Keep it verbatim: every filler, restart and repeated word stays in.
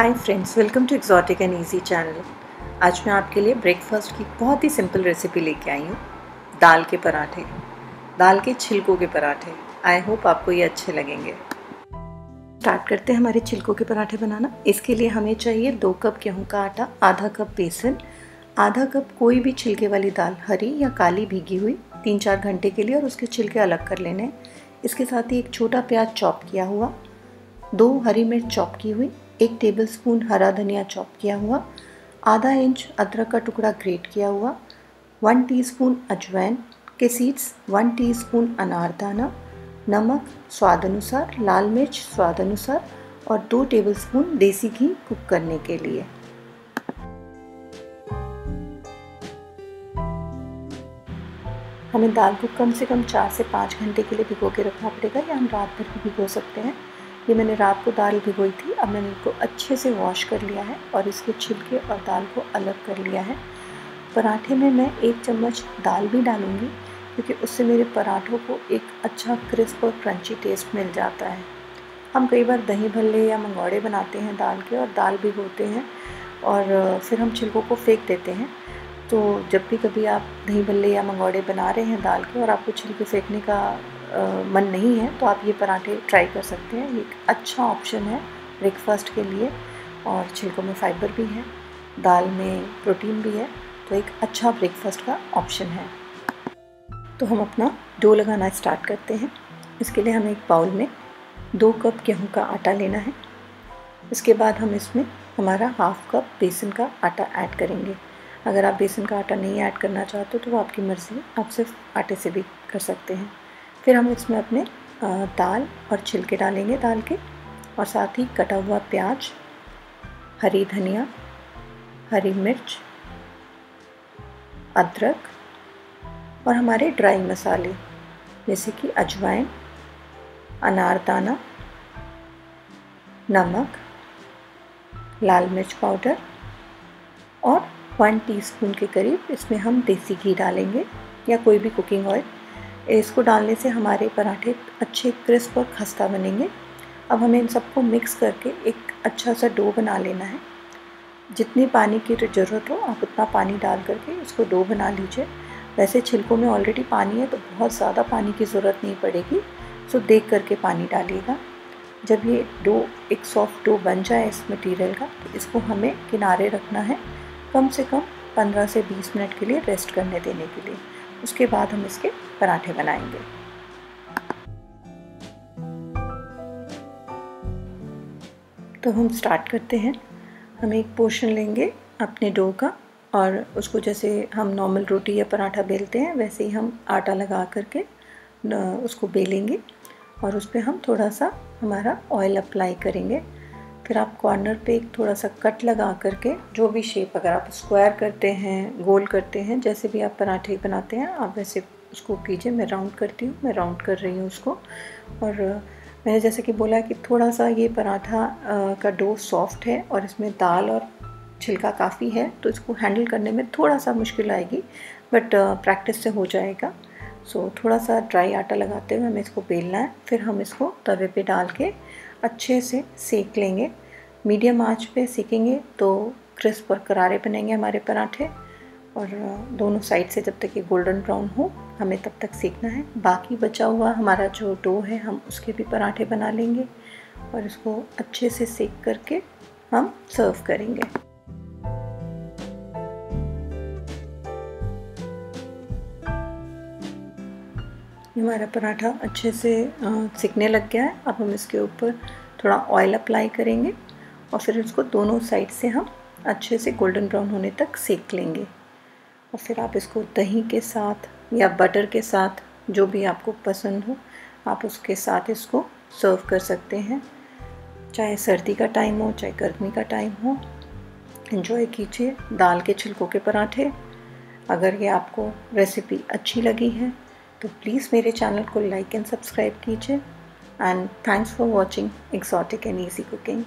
Hi friends, welcome to exotic and easy channel. आज मैं आपके लिए ब्रेकफास्ट की बहुत ही सिंपल रेसिपी लेके आई हूँ, दाल के पराठे, दाल के छिलकों के पराठे। आई होप आपको ये अच्छे लगेंगे। स्टार्ट करते हैं हमारे छिलकों के पराठे बनाना। इसके लिए हमें चाहिए दो कप गेहूँ का आटा, आधा कप बेसन, आधा कप कोई भी छिलके वाली दाल, हरी या काली भीगी हुई, तीन चार घंटे के लिए, और उसके छिलके अलग कर लेने हैं। इसके साथ ही एक छोटा प्याज चॉप किया हुआ, दो हरी मिर्च चॉप की हुई, एक टेबलस्पून हरा धनिया चॉप किया हुआ, आधा इंच अदरक का टुकड़ा ग्रेट किया हुआ, वन टीस्पून अजवाइन के सीड्स, वन टीस्पून अनारदाना, नमक स्वाद अनुसार, लाल मिर्च स्वाद अनुसार, और दो टेबलस्पून देसी घी कुक करने के लिए। हमें दाल को कम से कम चार से पाँच घंटे के लिए भिगो के रखना पड़ेगा, या हम रात भर भी भिगो सकते हैं। ये मैंने रात को दाल भिगोई थी। अब मैंने इनको अच्छे से वॉश कर लिया है और इसके छिलके और दाल को अलग कर लिया है। पराठे में मैं एक चम्मच दाल भी डालूँगी, क्योंकि उससे मेरे पराठों को एक अच्छा क्रिस्प और क्रंची टेस्ट मिल जाता है। हम कई बार दही भल्ले या मंगौड़े बनाते हैं दाल के, और दाल भिगोते हैं और फिर हम छिलकों को फेंक देते हैं। तो जब भी कभी आप दही भल्ले या मंगौड़े बना रहे हैं दाल के और आपको छिलके फेंकने का मन नहीं है, तो आप ये पराठे ट्राई कर सकते हैं। ये एक अच्छा ऑप्शन है ब्रेकफास्ट के लिए, और छिलकों में फाइबर भी है, दाल में प्रोटीन भी है, तो एक अच्छा ब्रेकफास्ट का ऑप्शन है। तो हम अपना डो लगाना स्टार्ट करते हैं। इसके लिए हमें एक बाउल में दो कप गेहूं का आटा लेना है। इसके बाद हम इसमें हमारा हाफ कप बेसन का आटा ऐड करेंगे। अगर आप बेसन का आटा नहीं ऐड करना चाहते तो वो आपकी मर्ज़ी है, आप सिर्फ आटे से भी कर सकते हैं। फिर हम इसमें अपने दाल और छिलके डालेंगे दाल के, और साथ ही कटा हुआ प्याज, हरी धनिया, हरी मिर्च, अदरक, और हमारे ड्राई मसाले जैसे कि अजवाइन, अनारदाना, नमक, लाल मिर्च पाउडर, और वन टीस्पून के करीब इसमें हम देसी घी डालेंगे या कोई भी कुकिंग ऑयल। इसको डालने से हमारे पराठे अच्छे क्रिस्प और खस्ता बनेंगे। अब हमें इन सबको मिक्स करके एक अच्छा सा डो बना लेना है। जितनी पानी की ज़रूरत हो आप उतना पानी डाल करके इसको डो बना लीजिए। वैसे छिलकों में ऑलरेडी पानी है तो बहुत ज़्यादा पानी की ज़रूरत नहीं पड़ेगी, सो देख करके पानी डालिएगा। जब ये डो एक सॉफ्ट डो बन जाए इस मटीरियल का, तो इसको हमें किनारे रखना है, कम से कम पंद्रह से बीस मिनट के लिए रेस्ट करने देने के लिए। उसके बाद हम इसके पराठे बनाएंगे। तो हम स्टार्ट करते हैं। हम एक पोर्शन लेंगे अपने डो का, और उसको जैसे हम नॉर्मल रोटी या पराठा बेलते हैं वैसे ही हम आटा लगा करके उसको बेलेंगे, और उस पर हम थोड़ा सा हमारा ऑयल अप्लाई करेंगे। फिर आप कॉर्नर पे एक थोड़ा सा कट लगा करके, जो भी शेप, अगर आप स्क्वायर करते हैं, गोल करते हैं, जैसे भी आप पराठे बनाते हैं आप वैसे उसको कीजिए। मैं राउंड करती हूँ, मैं राउंड कर रही हूँ उसको। और मैंने जैसे कि बोला कि थोड़ा सा ये पराठा का डो सॉफ्ट है और इसमें दाल और छिलका काफ़ी है, तो इसको हैंडल करने में थोड़ा सा मुश्किल आएगी, बट प्रैक्टिस से हो जाएगा। सो so, थोड़ा सा ड्राई आटा लगाते हुए हमें इसको बेलना है। फिर हम इसको तवे पे डाल के अच्छे से सेक लेंगे। मीडियम आंच पे सेकेंगे तो क्रिस्प और करारे बनेंगे हमारे पराठे, और दोनों साइड से जब तक ये गोल्डन ब्राउन हो हमें तब तक सेकना है। बाकी बचा हुआ हमारा जो डो है हम उसके भी पराठे बना लेंगे, और इसको अच्छे से सेक करके हम सर्व करेंगे। हमारा पराठा अच्छे से सिकने लग गया है। अब हम इसके ऊपर थोड़ा ऑयल अप्लाई करेंगे, और फिर इसको दोनों साइड से हम अच्छे से गोल्डन ब्राउन होने तक सेक लेंगे। और फिर आप इसको दही के साथ या बटर के साथ, जो भी आपको पसंद हो, आप उसके साथ इसको सर्व कर सकते हैं। चाहे सर्दी का टाइम हो चाहे गर्मी का टाइम हो, एंजॉय कीजिए दाल के छिलकों के पराठे। अगर ये आपको रेसिपी अच्छी लगी है तो प्लीज़ मेरे चैनल को लाइक एंड सब्सक्राइब कीजिए। And thanks for watching exotic and easy cooking.